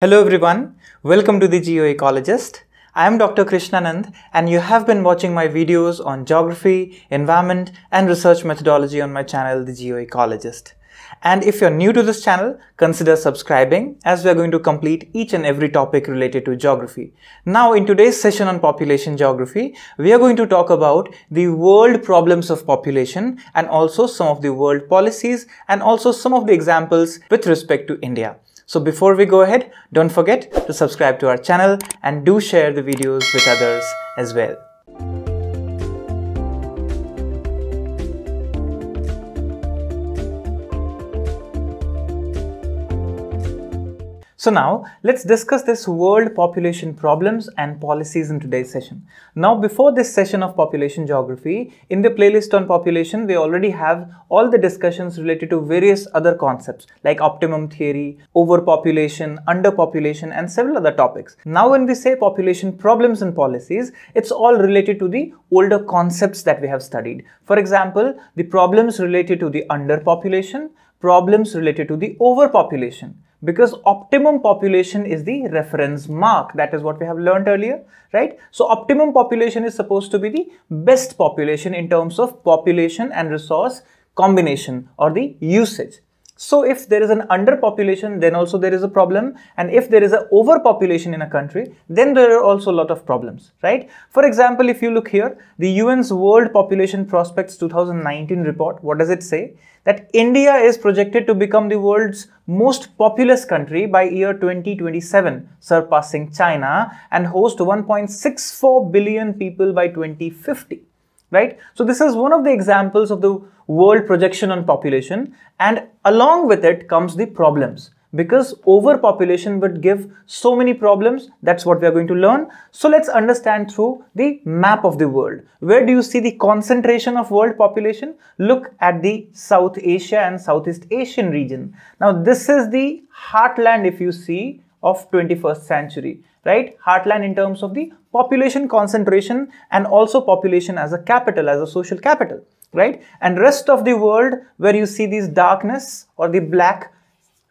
Hello everyone, welcome to the Geoecologist. I am Dr. Krishnanand and you have been watching my videos on geography, environment and research methodology on my channel, the Geoecologist. And if you're new to this channel, consider subscribing as we are going to complete each and every topic related to geography. Now in today's session on population geography, we are going to talk about the world problems of population and also some of the world policies and also some of the examples with respect to India. So before we go ahead, don't forget to subscribe to our channel and do share the videos with others as well. So now let's discuss this world population problems and policies in today's session. Now before this session of population geography, in the playlist on population, we already have all the discussions related to various other concepts like optimum theory, overpopulation, underpopulation and several other topics. Now when we say population problems and policies, it's all related to the older concepts that we have studied. For example, the problems related to the underpopulation, problems related to the overpopulation. Because optimum population is the reference mark, that is what we have learned earlier, right? So optimum population is supposed to be the best population in terms of population and resource combination or the usage. So if there is an underpopulation, then also there is a problem, and if there is an overpopulation in a country, then there are also a lot of problems, right? For example, if you look here, the UN's World Population Prospects 2019 report, what does it say? That India is projected to become the world's most populous country by year 2027, surpassing China, and host 1.64 billion people by 2050. Right? So this is one of the examples of the world projection on population, and along with it comes the problems, because overpopulation would give so many problems. That's what we are going to learn. So let's understand through the map of the world. Where do you see the concentration of world population? Look at the South Asia and Southeast Asian region. Now this is the heartland, if you see, of 21st century. Right? Heartland in terms of the population concentration and also population as a capital, as a social capital, right? And rest of the world, where you see these darkness or the black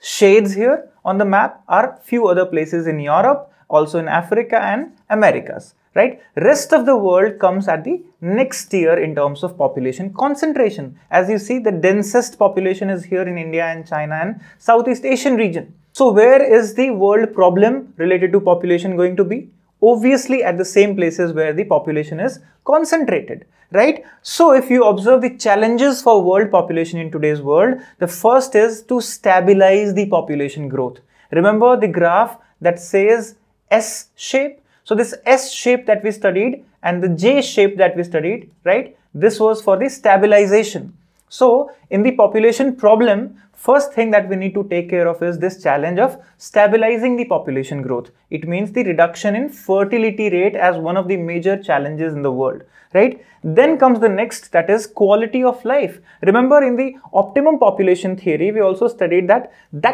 shades here on the map, are few other places in Europe, also in Africa and Americas, right? Rest of the world comes at the next tier in terms of population concentration. As you see, the densest population is here in India and China and Southeast Asian region. So where is the world problem related to population going to be? Obviously at the same places where the population is concentrated, right? So if you observe the challenges for world population in today's world, the first is to stabilize the population growth. Remember the graph that says S shape? So this S shape that we studied and the J shape that we studied, right? This was for the stabilization. So in the population problem, first thing that we need to take care of is this challenge of stabilizing the population growth. It means the reduction in fertility rate as one of the major challenges in the world, right? Then comes the next, that is quality of life. Remember, in the optimum population theory, we also studied that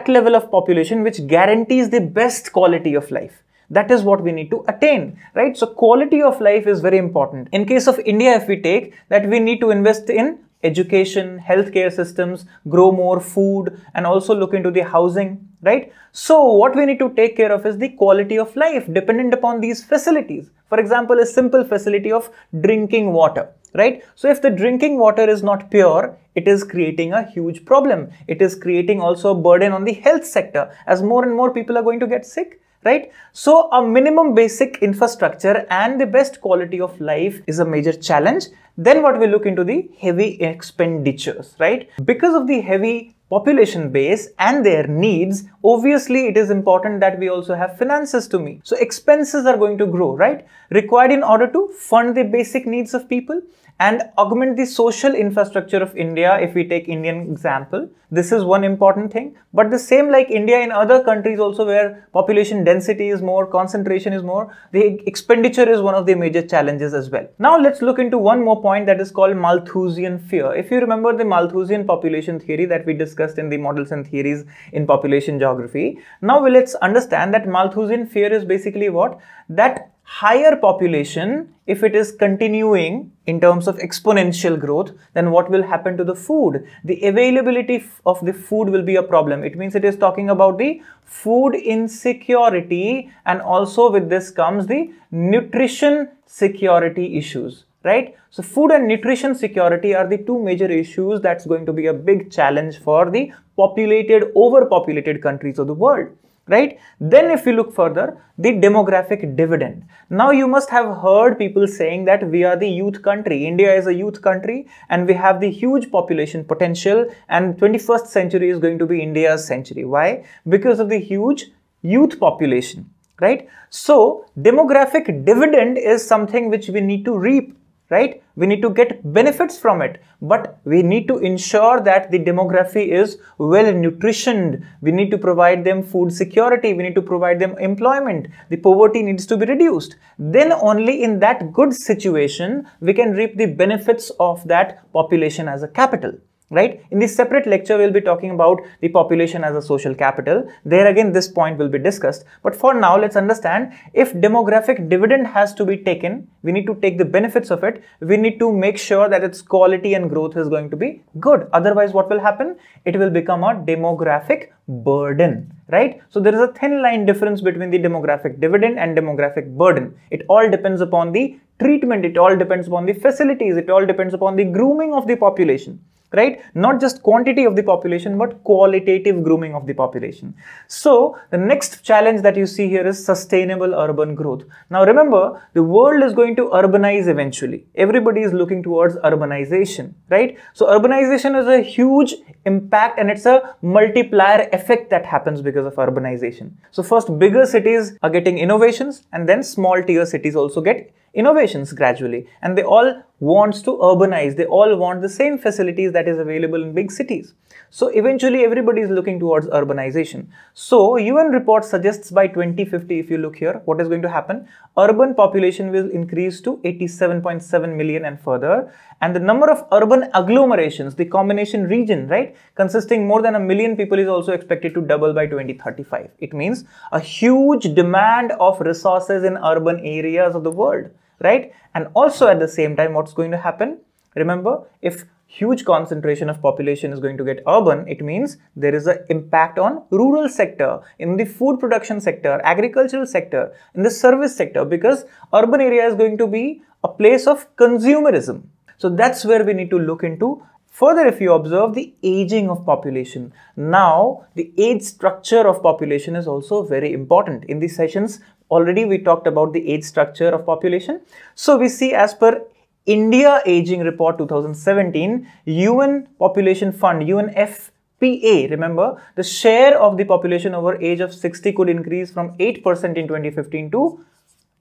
level of population which guarantees the best quality of life. That is what we need to attain, right? So quality of life is very important. In case of India, if we take that, we need to invest in education, healthcare systems, grow more food, and also look into the housing, right? So what we need to take care of is the quality of life dependent upon these facilities. For example, a simple facility of drinking water, right? So if the drinking water is not pure, it is creating a huge problem. It is creating also a burden on the health sector, as more and more people are going to get sick, right? So a minimum basic infrastructure and the best quality of life is a major challenge. Then what we look into the heavy expenditures, right? Because of the heavy population base and their needs, obviously it is important that we also have finances to meet. So expenses are going to grow, right? Required in order to fund the basic needs of people and augment the social infrastructure of India. If we take Indian example, this is one important thing. But the same like India, in other countries also where population density is more, concentration is more, the expenditure is one of the major challenges as well. Now let's look into one more point, that is called Malthusian fear. If you remember the Malthusian population theory that we discussed in the models and theories in population geography. Now let's understand that Malthusian fear is basically what? That higher population, if it is continuing in terms of exponential growth, then what will happen to the food? The availability of the food will be a problem. It means it is talking about the food insecurity, and also with this comes the nutrition security issues, right? So food and nutrition security are the two major issues that's going to be a big challenge for the populated, overpopulated countries of the world. Right? Then if you look further, the demographic dividend. Now you must have heard people saying that we are the youth country. India is a youth country and we have the huge population potential, and 21st century is going to be India's century. Why? Because of the huge youth population, right? So demographic dividend is something which we need to reap, right? We need to get benefits from it, but we need to ensure that the demography is well nutritioned. We need to provide them food security. We need to provide them employment. The poverty needs to be reduced. Then only in that good situation, we can reap the benefits of that population as a capital. Right? In this separate lecture, we'll be talking about the population as a social capital. There again, this point will be discussed. But for now, let's understand, if demographic dividend has to be taken, we need to take the benefits of it. We need to make sure that its quality and growth is going to be good. Otherwise, what will happen? It will become a demographic burden, right? So there is a thin line difference between the demographic dividend and demographic burden. It all depends upon the treatment. It all depends upon the facilities. It all depends upon the grooming of the population. Right? Not just quantity of the population, but qualitative grooming of the population. So the next challenge that you see here is sustainable urban growth. Now remember, the world is going to urbanize eventually. Everybody is looking towards urbanization, right? So urbanization is a huge impact, and it's a multiplier effect that happens because of urbanization. So first, bigger cities are getting innovations, and then small tier cities also get innovations gradually, and they all want to urbanize. They all want the same facilities that is available in big cities. So eventually everybody is looking towards urbanization. So UN report suggests by 2050, if you look here, what is going to happen? Urban population will increase to 87.7 million and further. And the number of urban agglomerations, the combination region, right, consisting more than 1 million people is also expected to double by 2035. It means a huge demand of resources in urban areas of the world, right? And also at the same time, what's going to happen? Remember, if huge concentration of population is going to get urban, it means there is an impact on rural sector, in the food production sector, agricultural sector, in the service sector, because urban area is going to be a place of consumerism. So that's where we need to look into. Further, if you observe the aging of population, now the age structure of population is also very important. In these sessions, already we talked about the age structure of population. So we see, as per India Aging Report 2017, UN Population Fund, UNFPA, remember, the share of the population over age of 60 could increase from 8% in 2015 to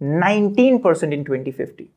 19% in 2050.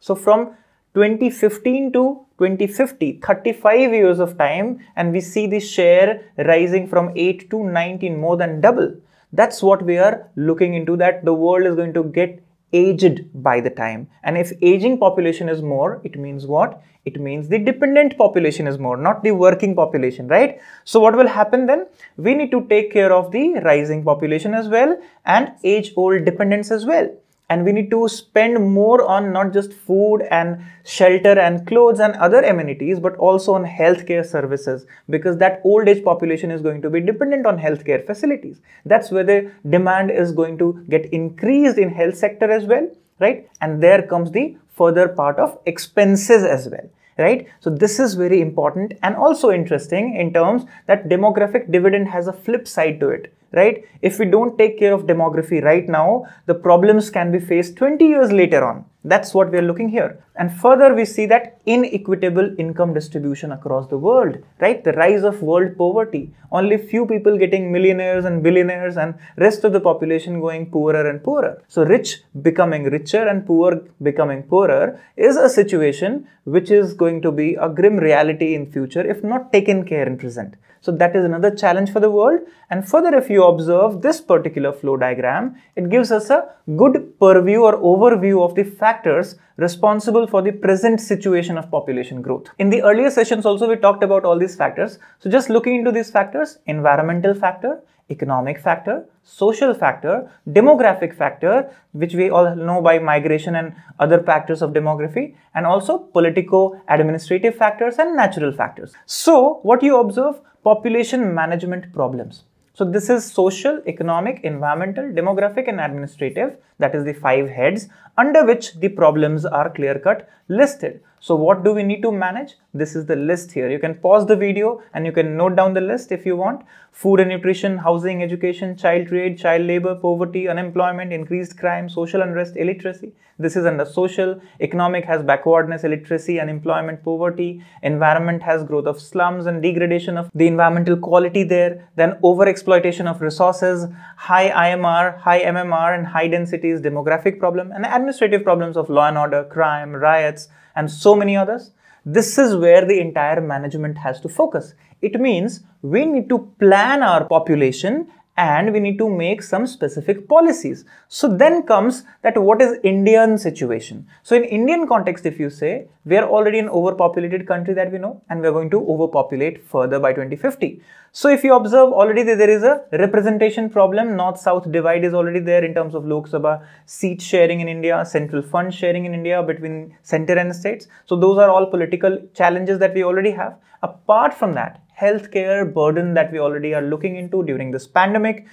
So from 2015 to 2050, 35 years of time, and we see the share rising from 8 to 19, more than double. That's what we are looking into, that the world is going to get aged by the time. And if aging population is more, it means what? It means the dependent population is more, not the working population, right? So what will happen then? We need to take care of the rising population as well, and age-old dependents as well. And we need to spend more on not just food and shelter and clothes and other amenities, but also on healthcare services, because that old age population is going to be dependent on healthcare facilities. That's where the demand is going to get increased in health sector as well, right? And there comes the further part of expenses as well, right? So this is very important and also interesting in terms that demographic dividend has a flip side to it. Right? If we don't take care of demography right now, the problems can be faced 20 years later on. That's what we're looking here. And further, we see that inequitable income distribution across the world, right? The rise of world poverty, only few people getting millionaires and billionaires, and rest of the population going poorer and poorer. So rich becoming richer and poor becoming poorer is a situation which is going to be a grim reality in future if not taken care in present. So that is another challenge for the world. And further, if you observe this particular flow diagram, it gives us a good purview or overview of the factors responsible for the present situation of population growth. In the earlier sessions also, we talked about all these factors. So just looking into these factors: environmental factor, economic factor, social factor, demographic factor, which we all know by migration and other factors of demography, and also politico-administrative factors and natural factors. So what you observe, population management problems. So this is social, economic, environmental, demographic and administrative, that is the 5 heads under which the problems are clear-cut listed. So what do we need to manage? This is the list here. You can pause the video and you can note down the list if you want. Food and nutrition, housing, education, child trade, child labor, poverty, unemployment, increased crime, social unrest, illiteracy. This is under social. Economic has backwardness, illiteracy, unemployment, poverty. Environment has growth of slums and degradation of the environmental quality there. Then overexploitation of resources, high IMR, high MMR and high densities, demographic problem, and administrative problems of law and order, crime, riots, and so many others. This is where the entire management has to focus. It means we need to plan our population and we need to make some specific policies. So then comes that what is Indian situation. So in Indian context, if you say, we are already an overpopulated country that we know, and we are going to overpopulate further by 2050. So if you observe already that there is a representation problem, north-south divide is already there in terms of Lok Sabha seat sharing in India, central fund sharing in India between center and states. So those are all political challenges that we already have. Apart from that, healthcare burden that we already are looking into during this pandemic.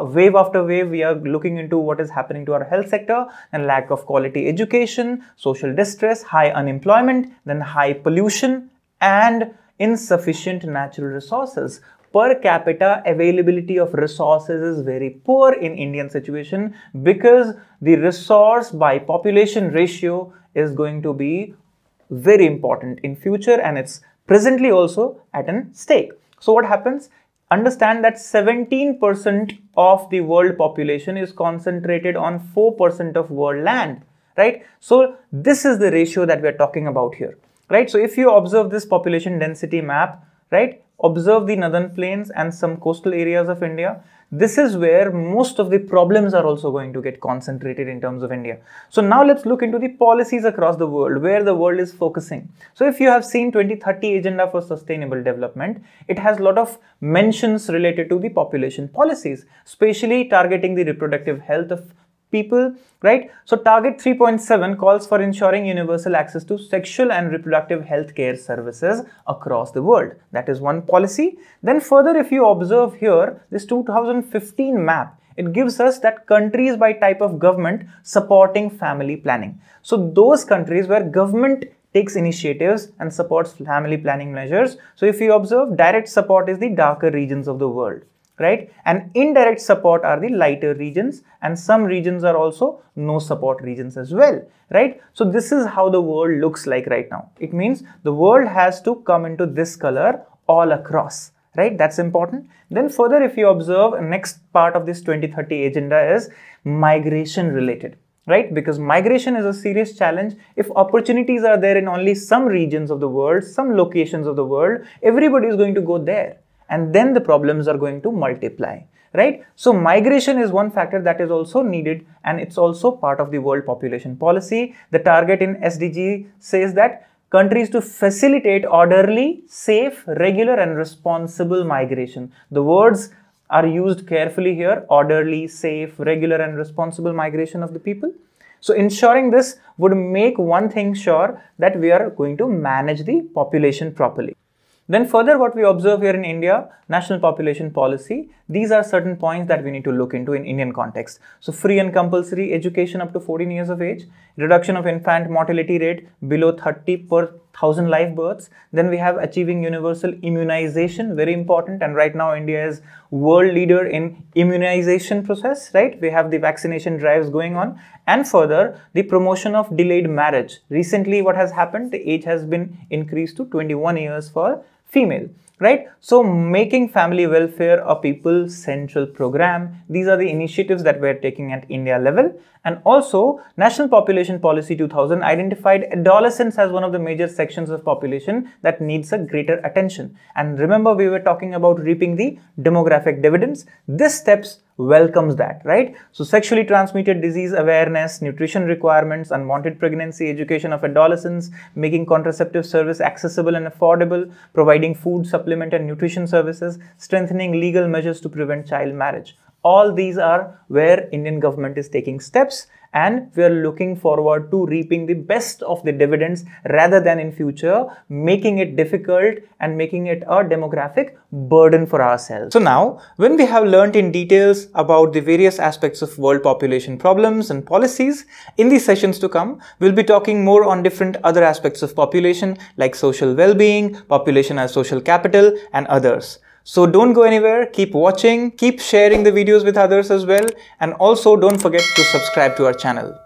Wave after wave, we are looking into what is happening to our health sector, and lack of quality education, social distress, high unemployment, then high pollution, and insufficient natural resources. Per capita availability of resources is very poor in Indian situation because the resource by population ratio is going to be very important in future, and it's presently also at a stake. So what happens? Understand that 17% of the world population is concentrated on 4% of world land, right? So this is the ratio that we are talking about here, right? So if you observe this population density map, right? Observe the northern plains and some coastal areas of India. This is where most of the problems are also going to get concentrated in terms of India. So now let's look into the policies across the world, where the world is focusing. So if you have seen 2030 Agenda for Sustainable Development, it has a lot of mentions related to the population policies, especially targeting the reproductive health of people, right? So target 3.7 calls for ensuring universal access to sexual and reproductive health care services across the world. That is one policy. Then further, if you observe here, this 2015 map, it gives us that countries by type of government supporting family planning. So those countries where government takes initiatives and supports family planning measures. So if you observe, direct support is the darker regions of the world, right? And indirect support are the lighter regions, and some regions are also no support regions as well, right? So this is how the world looks like right now. It means the world has to come into this color all across, right? That's important. Then further, if you observe, next part of this 2030 agenda is migration related, right? Because migration is a serious challenge. If opportunities are there in only some regions of the world, some locations of the world, everybody is going to go there. And then the problems are going to multiply, right? So migration is one factor that is also needed, and it's also part of the world population policy. The target in SDG says that countries to facilitate orderly, safe, regular and responsible migration. The words are used carefully here: orderly, safe, regular and responsible migration of the people. So ensuring this would make one thing sure, that we are going to manage the population properly. Then further, what we observe here in India, national population policy, these are certain points that we need to look into in Indian context. So free and compulsory education up to 14 years of age, reduction of infant mortality rate below 30 per 1,000 live births. Then we have achieving universal immunization, very important. And right now India is world leader in immunization process, right? We have the vaccination drives going on. And further, the promotion of delayed marriage. Recently, what has happened? The age has been increased to 21 years for female, right? So making family welfare a people central program. These are the initiatives that we're taking at India level. And also National Population Policy 2000 identified adolescents as one of the major sections of population that needs a greater attention. And remember, we were talking about reaping the demographic dividends. These steps welcomes that, right? So sexually transmitted disease awareness, nutrition requirements, unwanted pregnancy, education of adolescents, making contraceptive service accessible and affordable, providing food, supplement and nutrition services, strengthening legal measures to prevent child marriage. All these are where Indian government is taking steps, and we are looking forward to reaping the best of the dividends rather than in future making it difficult and making it a demographic burden for ourselves. So now, when we have learnt in details about the various aspects of world population problems and policies, in the sessions to come, we'll be talking more on different other aspects of population like social well-being, population as social capital and others. So don't go anywhere, keep watching, keep sharing the videos with others as well, and also don't forget to subscribe to our channel.